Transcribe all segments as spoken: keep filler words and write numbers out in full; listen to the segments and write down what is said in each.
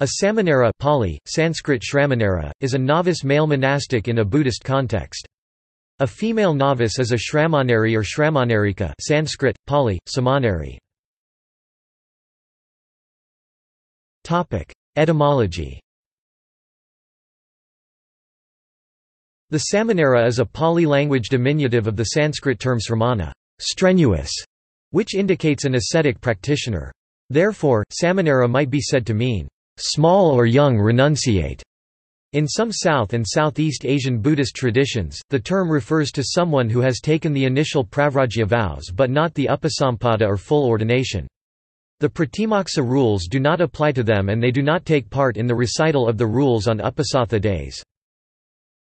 A samanera (Pali, Sanskrit Śrāmaṇerā) is a novice male monastic in a Buddhist context. A female novice is a Śrāmaṇerī or Śramanerika (Sanskrit, Pali, Samaneri). Topic: Etymology. The samanera is a Pali language diminutive of the Sanskrit term śramana, strenuous, which indicates an ascetic practitioner. Therefore, samanera might be said to mean small or young renunciate. In some South and Southeast Asian Buddhist traditions, the term refers to someone who has taken the initial pravrajya vows but not the upasampada or full ordination. The pratimoksa rules do not apply to them and they do not take part in the recital of the rules on upasatha days.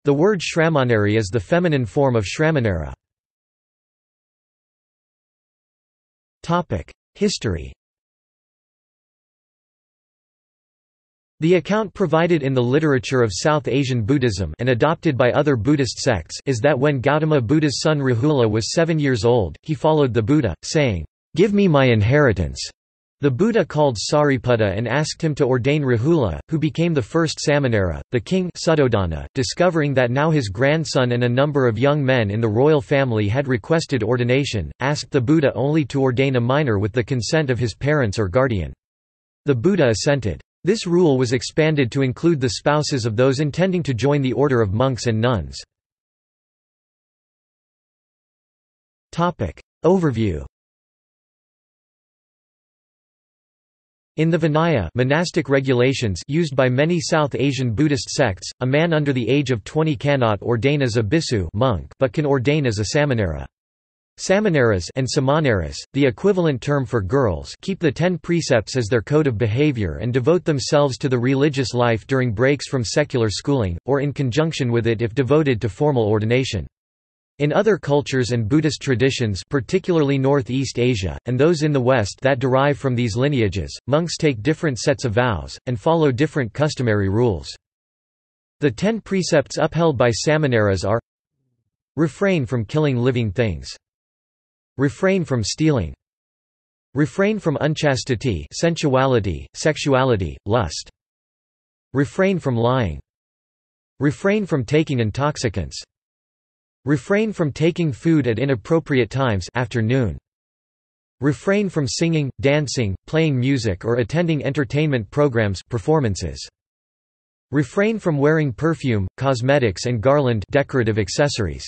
The word Śrāmaṇerī is the feminine form of Śrāmaṇera. History. The account provided in the literature of South Asian Buddhism and adopted by other Buddhist sects is that when Gautama Buddha's son Rahula was seven years old, he followed the Buddha, saying, "Give me my inheritance." The Buddha called Sariputta and asked him to ordain Rahula, who became the first samanera. The king Suttodhana, discovering that now his grandson and a number of young men in the royal family had requested ordination, asked the Buddha only to ordain a minor with the consent of his parents or guardian. The Buddha assented. This rule was expanded to include the spouses of those intending to join the order of monks and nuns. Overview. In the Vinaya monastic regulations used by many South Asian Buddhist sects, a man under the age of twenty cannot ordain as a bhikkhu monk, but can ordain as a samanera. Samaneras and samaneras, the equivalent term for girls, keep the ten precepts as their code of behavior and devote themselves to the religious life during breaks from secular schooling, or in conjunction with it if devoted to formal ordination. In other cultures and Buddhist traditions, particularly Northeast Asia, and those in the West that derive from these lineages, monks take different sets of vows, and follow different customary rules. The ten precepts upheld by samaneras are: refrain from killing living things. Refrain from stealing. Refrain from unchastity, sensuality, sexuality, lust. Refrain from lying. Refrain from taking intoxicants. Refrain from taking food at inappropriate times after noon. Refrain from singing, dancing, playing music or attending entertainment programs, performances. Refrain from wearing perfume, cosmetics and garland, decorative accessories.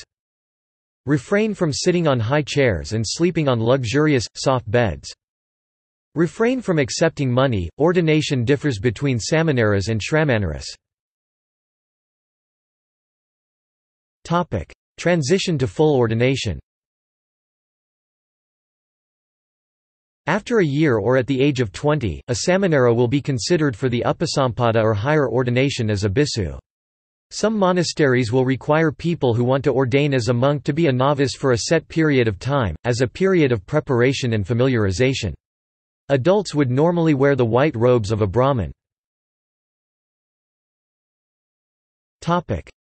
Refrain from sitting on high chairs and sleeping on luxurious, soft beds. Refrain from accepting money. Ordination differs between samaneras and śrāmaṇeras. Topic: Transition to full ordination. After a year or at the age of twenty, a samanera will be considered for the upasampada or higher ordination as a bhikkhu. Some monasteries will require people who want to ordain as a monk to be a novice for a set period of time, as a period of preparation and familiarization. Adults would normally wear the white robes of a Brahmin.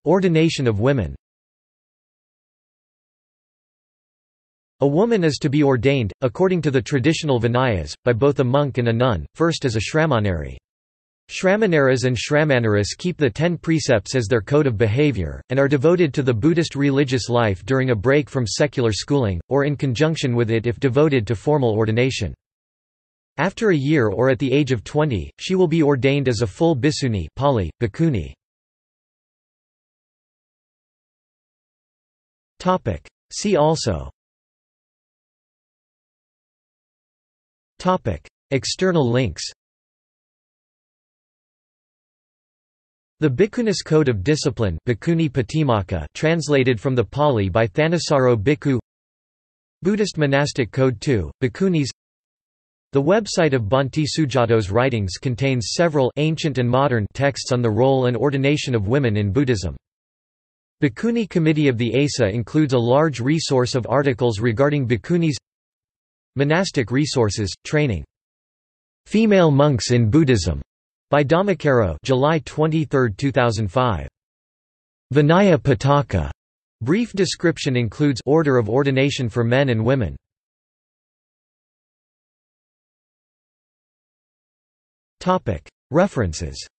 Ordination of women. A woman is to be ordained, according to the traditional Vinayas, by both a monk and a nun, first as a Śrāmaṇerī. Śrāmaṇeras and Śrāmaneras keep the ten precepts as their code of behavior, and are devoted to the Buddhist religious life during a break from secular schooling, or in conjunction with it if devoted to formal ordination. After a year or at the age of twenty, she will be ordained as a full bhikkhuni Pali, Bhikkhuni. See also: External links. The Bhikkhunis Code of Discipline, Bhikkhuni Patimaka, translated from the Pali by Thanissaro Bhikkhu. Buddhist Monastic Code two, Bhikkhunis. The website of Bhante Sujato's writings contains several ancient and modern texts on the role and ordination of women in Buddhism. Bhikkhuni Committee of the A S A includes a large resource of articles regarding bhikkhunis. Monastic resources, training. Female monks in Buddhism, by Dhammakaro, July twenty-third, two thousand five. Vinaya Pitaka. Brief description includes order of ordination for men and women. Topic: References.